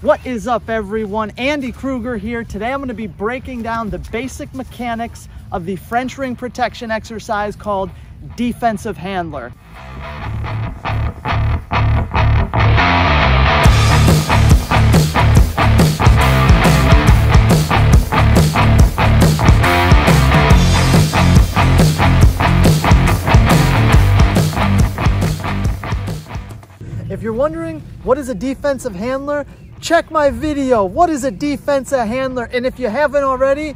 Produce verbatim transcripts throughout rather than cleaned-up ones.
What is up, everyone? Andy Krueger here. Today I'm going to be breaking down the basic mechanics of the French ring protection exercise called Defense of Handler. If you're wondering, what is a defensive handler? Check my video, what is a defensive handler? And if you haven't already,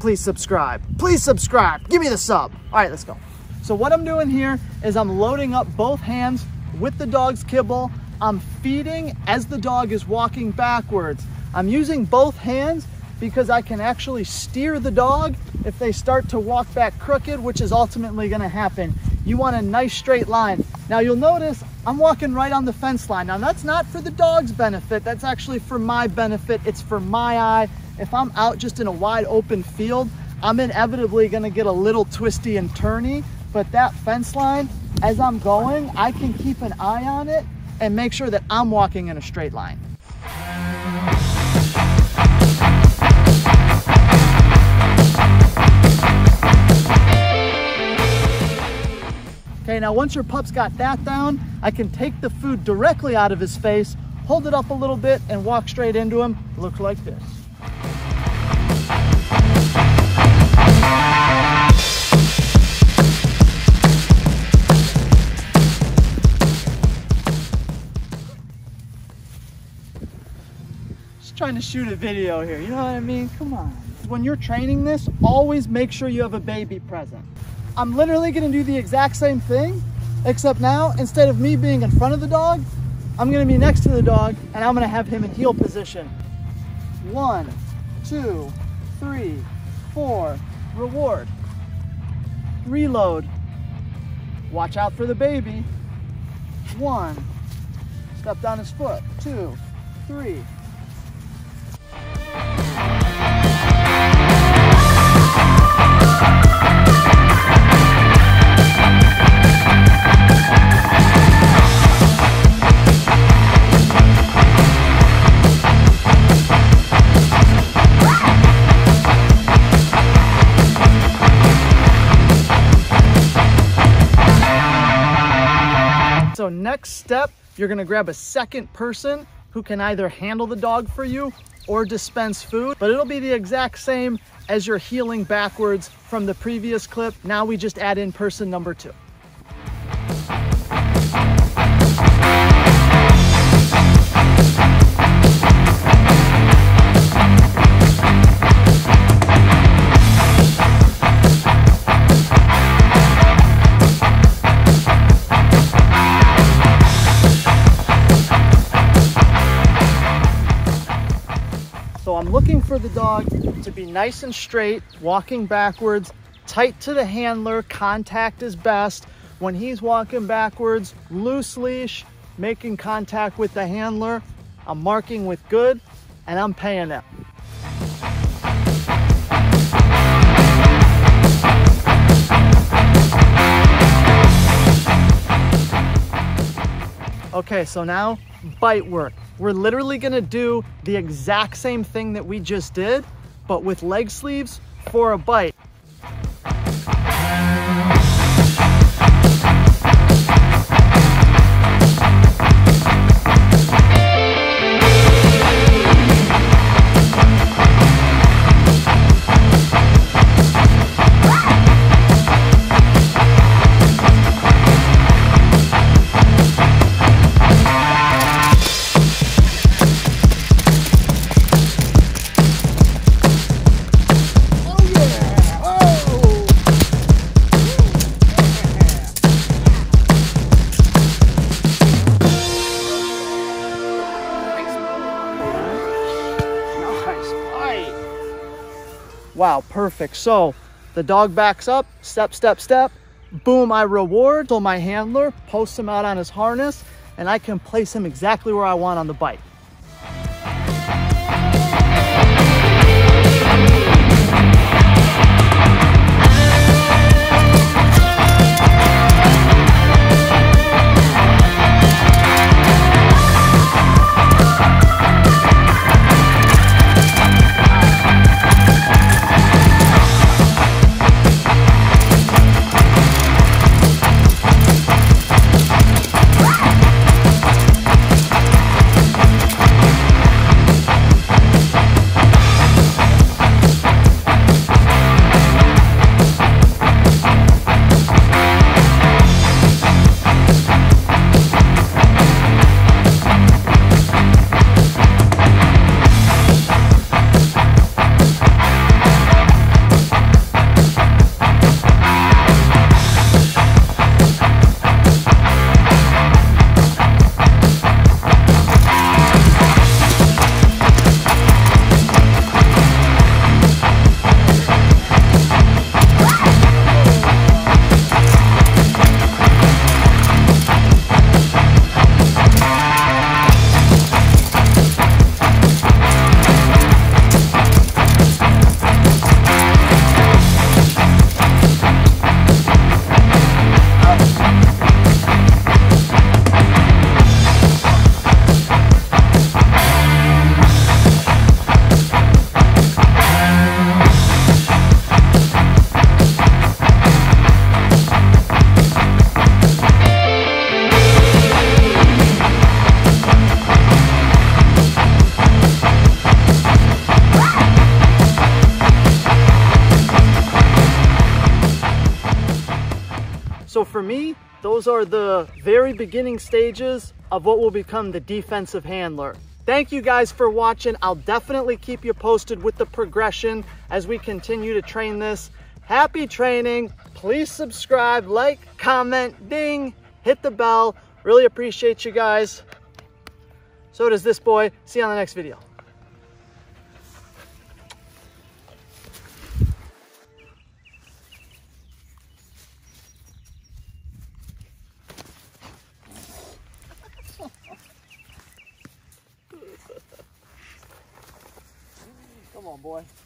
please subscribe. Please subscribe, give me the sub. All right, let's go. So what I'm doing here is I'm loading up both hands with the dog's kibble. I'm feeding as the dog is walking backwards. I'm using both hands because I can actually steer the dog if they start to walk back crooked, which is ultimately gonna happen. You want a nice straight line. Now you'll notice I'm walking right on the fence line. Now that's not for the dog's benefit, that's actually for my benefit, it's for my eye. If I'm out just in a wide open field, I'm inevitably gonna get a little twisty and turny, but that fence line, as I'm going, I can keep an eye on it and make sure that I'm walking in a straight line. Okay, now once your pup's got that down, I can take the food directly out of his face, hold it up a little bit, and walk straight into him. Look like this. Just trying to shoot a video here, you know what I mean? Come on. When you're training this, always make sure you have a baby present. I'm literally gonna do the exact same thing, except now, instead of me being in front of the dog, I'm gonna be next to the dog and I'm gonna have him in heel position. One, two, three, four, reward. Reload. Watch out for the baby. One, step down his foot. Two, three. So next step, you're gonna grab a second person who can either handle the dog for you or dispense food, but it'll be the exact same as you're healing backwards from the previous clip. Now we just add in person number two. So I'm looking for the dog to be nice and straight, walking backwards, tight to the handler, contact is best. When he's walking backwards, loose leash, making contact with the handler, I'm marking with good, and I'm paying it. Okay, so now bite work. We're literally gonna do the exact same thing that we just did, but with leg sleeves for a bite. Wow, perfect. So the dog backs up, step, step, step, boom, I reward till my handler, posts him out on his harness, and I can place him exactly where I want on the bike. for me, those are the very beginning stages of what will become the defensive handler. Thank you guys for watching. I'll definitely keep you posted with the progression as we continue to train this. Happy training. Please subscribe, like, comment, ding, hit the bell. Really appreciate you guys. So does this boy. See you on the next video. Come on, boy.